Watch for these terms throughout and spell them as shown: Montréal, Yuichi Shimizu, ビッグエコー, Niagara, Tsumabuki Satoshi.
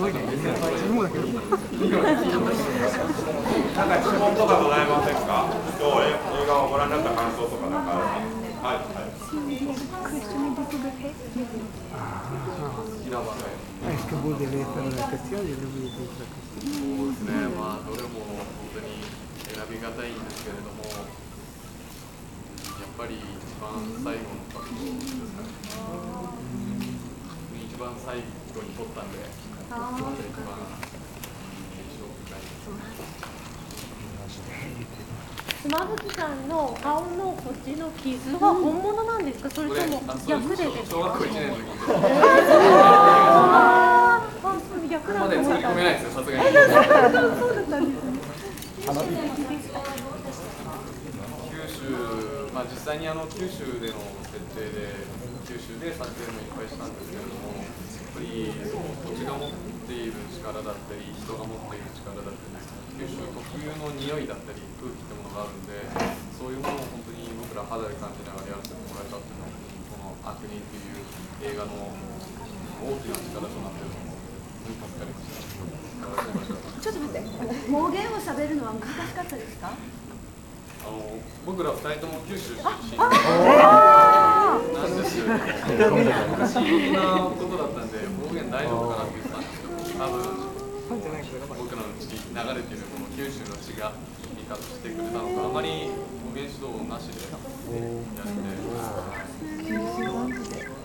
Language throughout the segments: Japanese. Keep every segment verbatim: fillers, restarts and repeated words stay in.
ごいね。もうだけど。なんか質問とかございませんか？今日映画をご覧になった感想とかなんかある？はいはい。Est-ce que vous devez faire la question? Je vais vous poser la question. そうですね。まあどれも本当に選びがたいんですけれども、やっぱり一番最後の角度ですかね。一番最後に撮ったんで、一番印象深いです。妻夫木さんの顔のこっちの傷は本物なんですか？それとも役でですか？まで突っ込めないですよ、さすがに。九州、まあ、実際にあの九州での設定で、九州で撮影もいっぱいしたんですけれども、やっぱり土地が持っている力だったり、人が持っている力だったり、九州特有の匂いだったり、空気ってものがあるんで、そういうものを本当に僕ら肌で感じながらやらせてもらえたっていうのは、この悪人という映画の大きな力となっていると思います。ちょっと待って、方言を喋るのは難しかったですか？あの僕らふたりとも九州出身なんですよ。昔いろんなことだったんで、方言大丈夫かなって言ってたんですけど、多分僕らの血流れてるこの九州の血が味方してくれたのか、あまり方言指導なしでやって、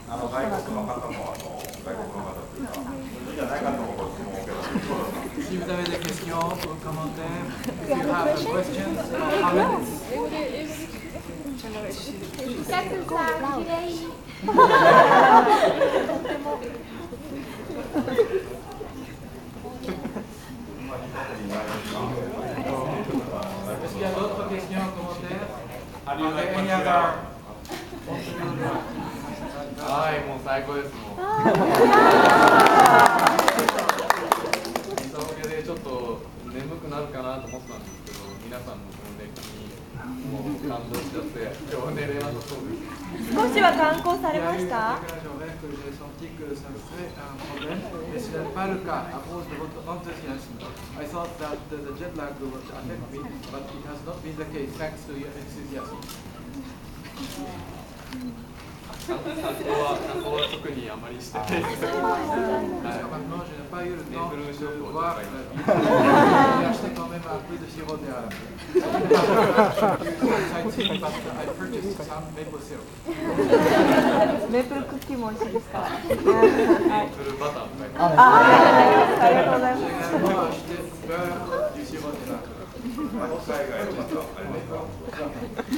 あの外国の方もあの外国の方というか、いいじゃないかと思う。Si vous avez des questions ou commentaires, if you have questions or comments. Est-ce qu'il y a d'autres questions ou commentaires? Allez, Niagara. はい、もう最高ですもん。なるかなと思ったんですけど、皆さんの熱気にもう感動しちゃって、今日は寝れなさそうです。少しは観光されました？観光は観光は特にあまりしてないです。メープルクッキーも美味しいですか？メープルバターも買いました。ありがとうございます。海外の方、あれですか？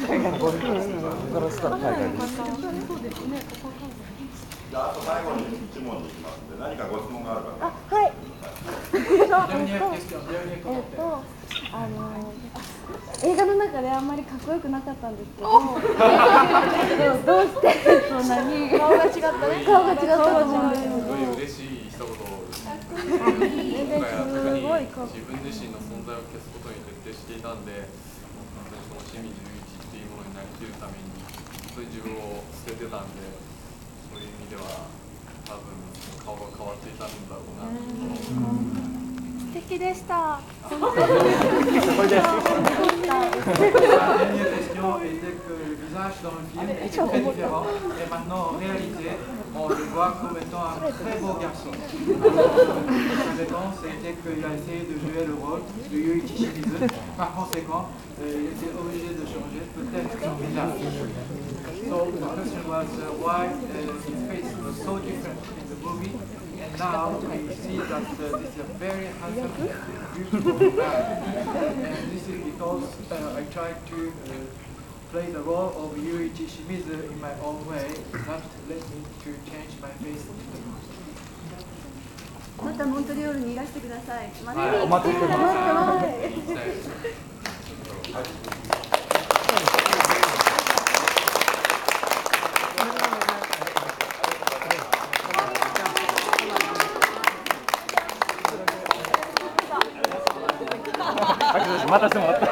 海外の方、よろしかったら海外の方。そうですね。じゃあ、あと最後に一問に行きますので、何かご質問があるか。あ、はい。えっと、あの映画の中であんまりかっこよくなかったんですけど、でもどうしてそんなに顔が違ったね。顔が違ったと思うんです。すごい嬉しい一言。自分自身の存在を消すことに徹底していたんで、本当にその清水雄一っていうものになりきるために本当に自分を捨ててたんで、そういう意味では多分顔が変わっていたんだろうなと。素敵でした。On le voit comme étant un très beau garçon. Sa réponse était qu'il a essayé de jouer le rôle de Yuichi Shimizu. Par conséquent, il était obligé de changer peut-être son visage. So the question was uh, why uh, his face was so different in the movie, and now we see that uh, this is a very handsome, beautiful guy. And this is because uh, I tried to uh, play the role of Yuichi Shimizu in my own way. That led me to change my face. またモントリオールにいらしてください。お待ちしてます。またしてもらった。